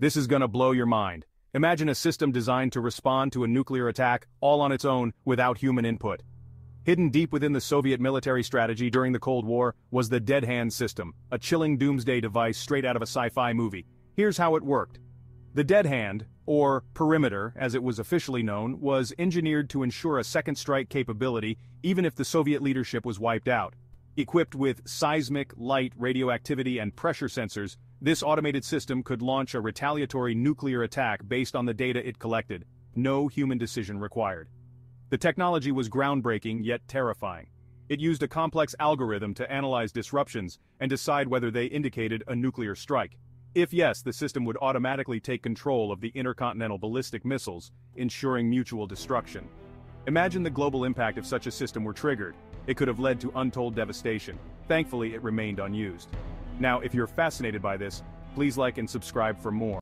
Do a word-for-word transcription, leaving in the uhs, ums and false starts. This is gonna blow your mind. Imagine a system designed to respond to a nuclear attack, all on its own, without human input. Hidden deep within the Soviet military strategy during the Cold War was the Dead Hand system, a chilling doomsday device straight out of a sci-fi movie. Here's how it worked. The Dead Hand, or Perimeter as it was officially known, was engineered to ensure a second strike capability even if the Soviet leadership was wiped out. Equipped with seismic, light, radioactivity, and pressure sensors, this automated system could launch a retaliatory nuclear attack based on the data it collected. No human decision required. The technology was groundbreaking yet terrifying. It used a complex algorithm to analyze disruptions and decide whether they indicated a nuclear strike. If yes, the system would automatically take control of the intercontinental ballistic missiles, ensuring mutual destruction. Imagine the global impact if such a system were triggered. It could have led to untold devastation. Thankfully, it remained unused. Now, if you're fascinated by this, please like and subscribe for more.